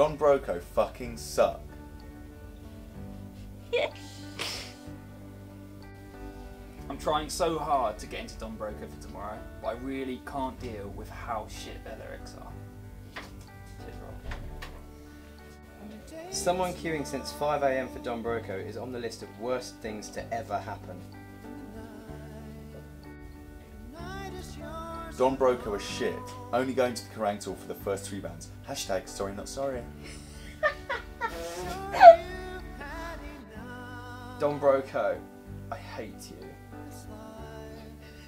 Don Broco fucking suck. Yes. I'm trying so hard to get into Don Broco for tomorrow, but I really can't deal with how shit their lyrics are. Someone queuing since 5 AM for Don Broco is on the list of worst things to ever happen. Don Broco is shit. Only going to the Kerrang! Tour for the first 3 bands. # sorry not sorry. Don Broco, I hate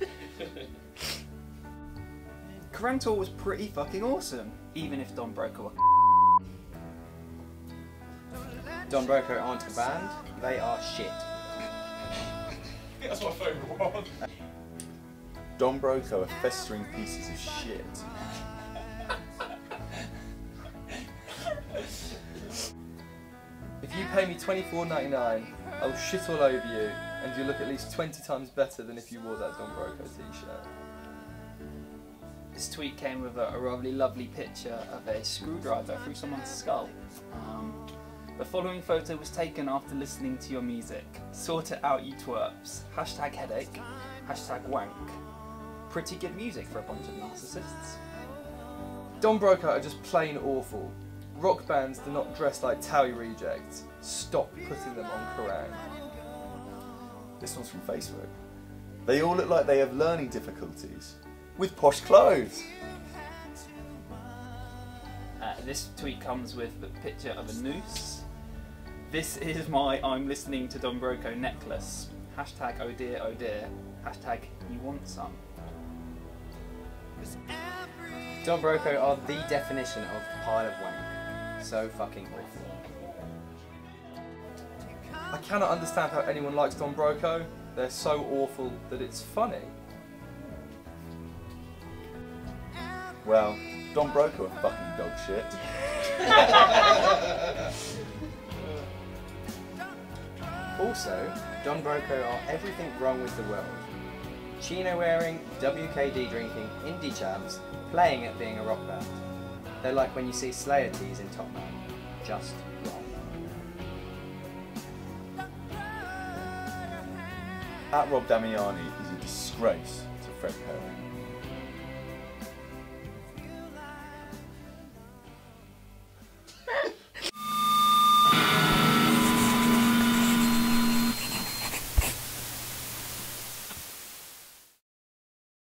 you. Kerrang! Tour was pretty fucking awesome, even if Don Broco were Don Broco aren't a band, they are shit. That's my favourite one. Don Broco are festering pieces of shit. If you pay me $24.99, I'll shit all over you and you look at least 20 times better than if you wore that Don Broco t-shirt. This tweet came with a really lovely picture of a screwdriver through someone's skull. The following photo was taken after listening to your music. Sort it out, you twerps. # headache. # wank. Pretty good music for a bunch of narcissists. Don Broco are just plain awful. Rock bands do not dress like towel rejects. Stop putting them on Kerrang! This one's from Facebook. They all look like they have learning difficulties. With posh clothes. This tweet comes with the picture of a noose. This is my I'm listening to Don Broco necklace. # oh dear oh dear. # you want some. Don Broco are the definition of pile of wank. So fucking awful. I cannot understand how anyone likes Don Broco. They're so awful that it's funny. Well, Don Broco are fucking dog shit. Also, Don Broco are everything wrong with the world. Chino wearing, WKD drinking, indie chavs, playing at being a rock band. They're like when you see Slayer tees in Top Man. Just wrong. @ Rob Damiani is a disgrace to Fred Kerrang.